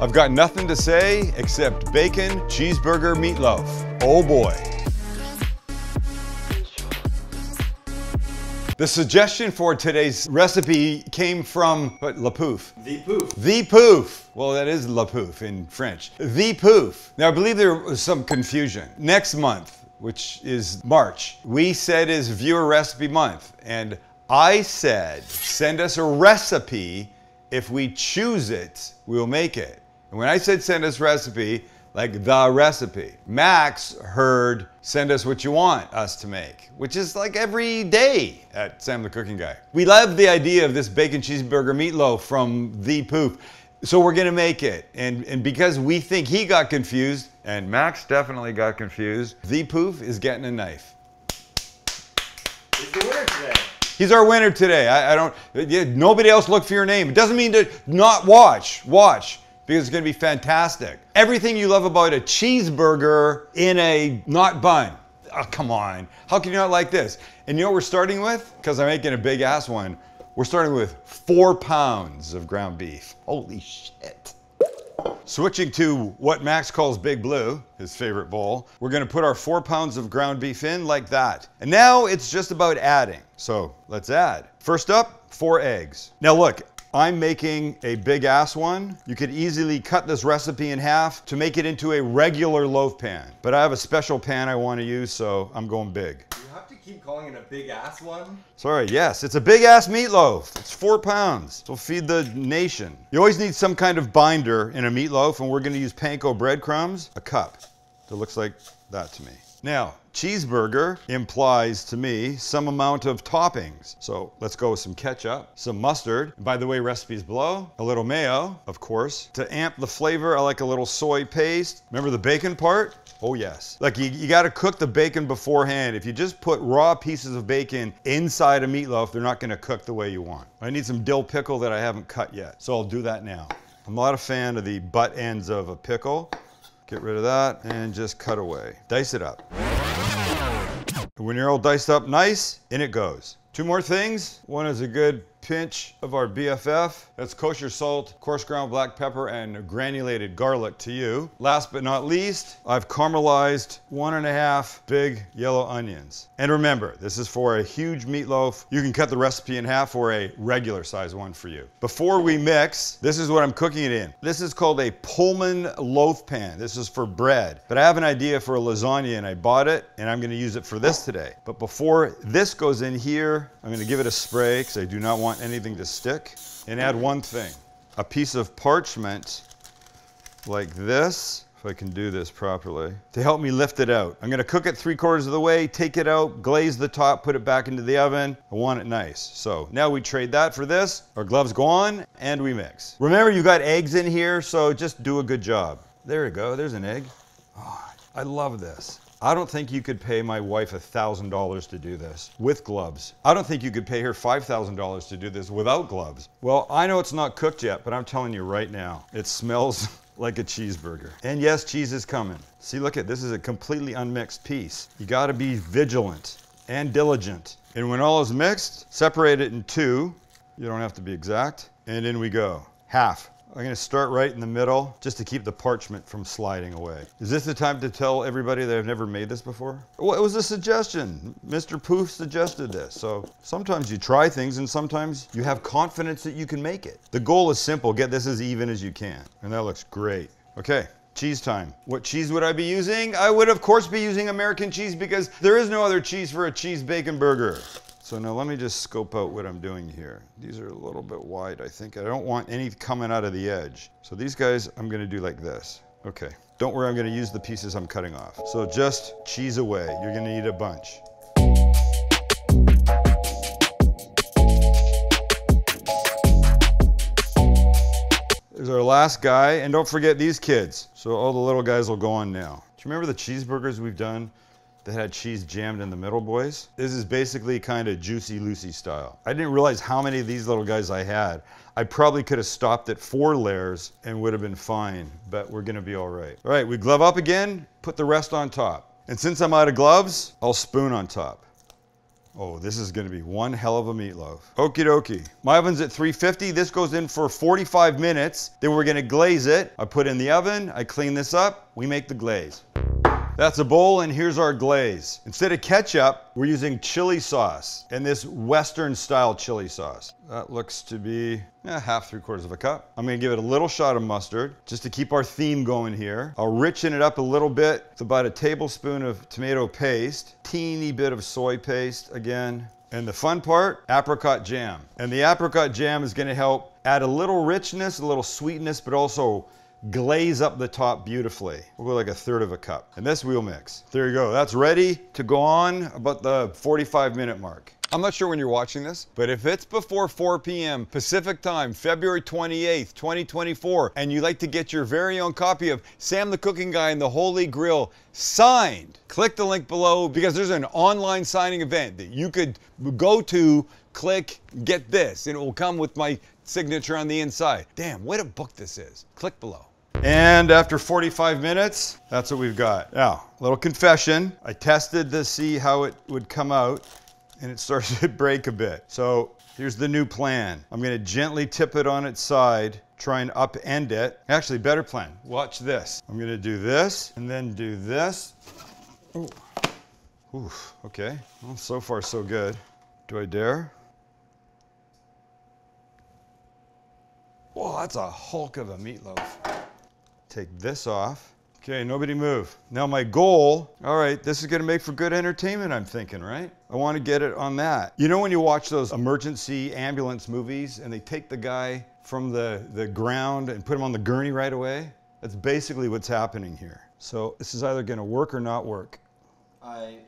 I've got nothing to say except bacon, cheeseburger, meatloaf. Oh boy. The suggestion for today's recipe came from Le Pouf. The Pouf. The Pouf. Well, that is Le Pouf in French. The Pouf. Now, I believe there was some confusion. Next month, which is March, we said is viewer recipe month. And I said, send us a recipe. If we choose it, we will make it. And when I said send us recipe, like the recipe. Max heard, send us what you want us to make, which is like every day at Sam the Cooking Guy. We love the idea of this bacon cheeseburger meatloaf from The Pouf, so we're gonna make it. And because we think he got confused, and Max definitely got confused, The Pouf is getting a knife. It's the winner today. He's our winner today. Nobody else look for your name. It doesn't mean to not watch, because it's gonna be fantastic. Everything you love about a cheeseburger in a not bun. Oh, come on, how can you not like this? And you know what we're starting with? Because I'm making a big ass one. We're starting with 4 pounds of ground beef. Holy shit. Switching to what Max calls Big Blue, his favorite bowl, we're gonna put our 4 pounds of ground beef in like that. And now it's just about adding. So let's add. First up, 4 eggs. Now look, I'm making a big ass one. You could easily cut this recipe in half to make it into a regular loaf pan. But I have a special pan I want to use, so I'm going big. You have to keep calling it a big ass one? Sorry, yes, it's a big ass meatloaf. It's 4 pounds. It'll feed the nation. You always need some kind of binder in a meatloaf, and we're gonna use panko breadcrumbs, a cup. That looks like that to me. Now, cheeseburger implies to me some amount of toppings. So let's go with some ketchup, some mustard. By the way, recipes below. A little mayo, of course. To amp the flavor, I like a little soy paste. Remember the bacon part? Oh yes. Like you gotta cook the bacon beforehand. If you just put raw pieces of bacon inside a meatloaf, they're not gonna cook the way you want. I need some dill pickle that I haven't cut yet. So I'll do that now. I'm not a fan of the butt ends of a pickle. Get rid of that and just cut away. Dice it up. When you're all diced up nice, in it goes. 2 more things. One is a good pinch of our BFF. That's kosher salt, coarse ground black pepper, and granulated garlic to you. Last but not least, I've caramelized 1½ big yellow onions. And remember, this is for a huge meatloaf. You can cut the recipe in half or a regular size one for you. Before we mix, this is what I'm cooking it in. This is called a Pullman loaf pan. This is for bread. But I have an idea for a lasagna and I bought it and I'm gonna use it for this today. But before this goes in here, I'm gonna give it a spray because I do not want anything to stick, and add 1 thing, a piece of parchment like this, if I can do this properly, to help me lift it out. I'm gonna cook it 3/4 of the way, take it out, glaze the top, put it back into the oven. I want it nice. So now we trade that for this, our gloves go on, and we mix. Remember, you got eggs in here, so just do a good job. There you go, there's an egg. Oh, I love this. I don't think you could pay my wife $1,000 to do this with gloves. I don't think you could pay her $5,000 to do this without gloves. Well, I know it's not cooked yet, but I'm telling you right now, it smells like a cheeseburger. And yes, cheese is coming. See, look at this, is a completely unmixed piece. You gotta be vigilant and diligent. And when all is mixed, separate it in 2. You don't have to be exact. And in we go, half. I'm gonna start right in the middle just to keep the parchment from sliding away. Is this the time to tell everybody that I've never made this before? Well, it was a suggestion. Mr. Pouf suggested this. So sometimes you try things and sometimes you have confidence that you can make it. The goal is simple, get this as even as you can. And that looks great. Okay, cheese time. What cheese would I be using? I would of course be using American cheese because there is no other cheese for a cheese bacon burger. So now let me just scope out what I'm doing here. These are a little bit wide, I think. I don't want any coming out of the edge. So these guys, I'm gonna do like this. Okay, don't worry, I'm gonna use the pieces I'm cutting off. So just cheese away, you're gonna need a bunch. There's our last guy, and don't forget these kids. So all the little guys will go on now. Do you remember the cheeseburgers we've done that had cheese jammed in the middle, boys? This is basically kind of Juicy Lucy style. I didn't realize how many of these little guys I had. I probably could have stopped at 4 layers and would have been fine, but we're gonna be all right. All right, we glove up again, put the rest on top. And since I'm out of gloves, I'll spoon on top. Oh, this is gonna be one hell of a meatloaf. Okie dokie. My oven's at 350. This goes in for 45 minutes. Then we're gonna glaze it. I put in the oven, I clean this up, we make the glaze. That's a bowl, and here's our glaze. Instead of ketchup, we're using chili sauce, and this Western-style chili sauce. That looks to be half, 3/4 of a cup. I'm gonna give it a little shot of mustard, just to keep our theme going here. I'll richen it up a little bit with about a tablespoon of tomato paste, teeny bit of soy paste again, and the fun part, apricot jam. And the apricot jam is gonna help add a little richness, a little sweetness, but also glaze up the top beautifully. We'll go like 1/3 of a cup. And this we'll mix. There you go, that's ready to go on about the 45-minute mark. I'm not sure when you're watching this, but if it's before 4 p.m. Pacific time, February 28th, 2024, and you'd like to get your very own copy of Sam the Cooking Guy and the Holy Grail signed, click the link below because there's an online signing event that you could go to, click, get this, and it will come with my signature on the inside. Damn, what a book this is. Click below. And after 45 minutes, that's what we've got. Now, little confession. I tested to see how it would come out, and it started to break a bit. So here's the new plan. I'm gonna gently tip it on its side, try and upend it. Actually, better plan, watch this. I'm gonna do this and then do this. Ooh. Oof, okay, well, so far so good. Do I dare? Whoa, that's a hulk of a meatloaf. Take this off. Okay, nobody move. Now my goal, all right, this is gonna make for good entertainment, I'm thinking, right? I wanna get it on that. You know when you watch those emergency ambulance movies and they take the guy from the ground and put him on the gurney right away? That's basically what's happening here. So this is either gonna work or not work.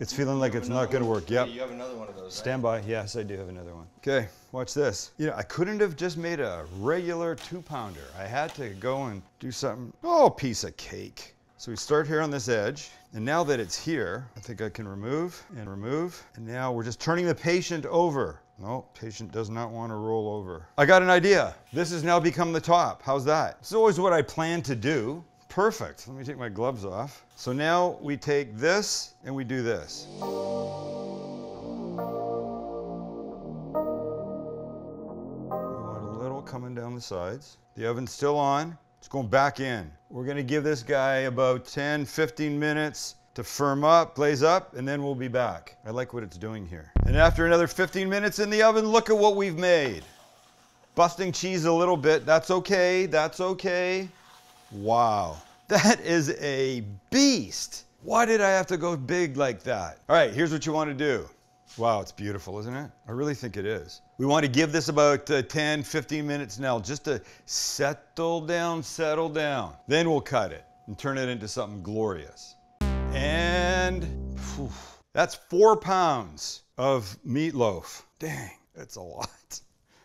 It's feeling like it's not gonna work, yep. You have another one of those, right? Stand by, yes, I do have another one. Okay, watch this. You know, I couldn't have just made a regular 2-pounder. I had to go and do something. Oh, piece of cake. So we start here on this edge, and now that it's here, I think I can remove and remove, and now we're just turning the patient over. No, patient does not want to roll over. I got an idea. This has now become the top. How's that? It's always what I plan to do. Perfect. Let me take my gloves off. So now we take this and we do this. We want a little coming down the sides. The oven's still on. It's going back in. We're gonna give this guy about 10, 15 minutes to firm up, glaze up, and then we'll be back. I like what it's doing here. And after another 15 minutes in the oven, look at what we've made. Busting cheese a little bit, that's okay, that's okay. Wow, that is a beast. Why did I have to go big like that? All right, here's what you wanna do. Wow, it's beautiful, isn't it? I really think it is. We want to give this about 10, 15 minutes now just to settle down, settle down. Then we'll cut it and turn it into something glorious. And whew, that's 4 pounds of meatloaf. Dang, that's a lot.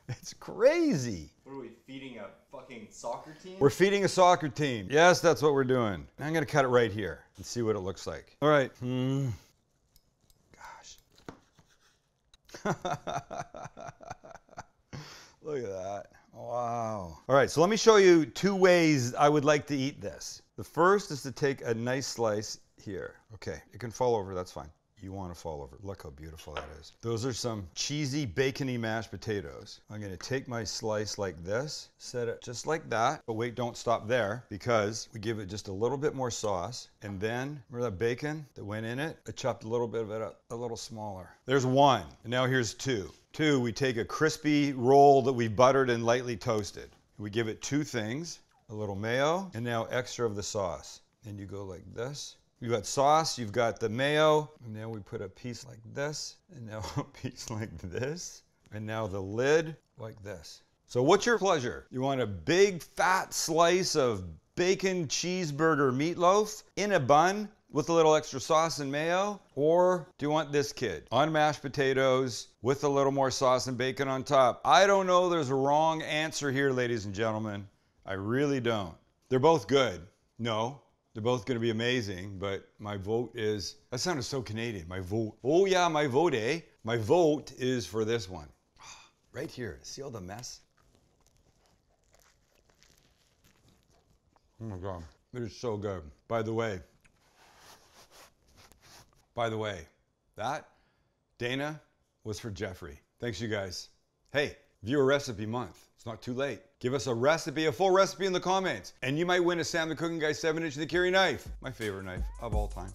It's crazy. What are we feeding, a fucking soccer team? We're feeding a soccer team. Yes, that's what we're doing. I'm gonna cut it right here and see what it looks like. All right. Look at that. Wow. All right, so let me show you 2 ways I would like to eat this. The first is to take a nice slice here. Okay, it can fall over, that's fine. You want to fall over. Look how beautiful that is. Those are some cheesy, bacony mashed potatoes. I'm gonna take my slice like this, set it just like that. But wait, don't stop there, because we give it just a little bit more sauce. And then, remember that bacon that went in it? I chopped a little bit of it up, a little smaller. There's 1, and now here's 2. 2, we take a crispy roll that we buttered and lightly toasted. We give it 2 things, a little mayo, and now extra of the sauce. And you go like this. You've got sauce, you've got the mayo, and now we put a piece like this, and now a piece like this, and now the lid like this. So what's your pleasure? You want a big fat slice of bacon cheeseburger meatloaf in a bun with a little extra sauce and mayo, or do you want this kid on mashed potatoes with a little more sauce and bacon on top? I don't know, there's a wrong answer here, ladies and gentlemen. I really don't. They're both good. No. They're both gonna be amazing, but my vote is, that sounded so Canadian, my vote. Oh yeah, my vote, eh? My vote is for this one. Right here, see all the mess? Oh my God, it is so good. By the way, that, Dana, was for Jeffrey. Thanks, you guys. Hey, viewer recipe month. It's not too late. Give us a recipe, a full recipe in the comments, and you might win a Sam the Cooking Guy 7-inch Nakiri knife. My favorite knife of all time.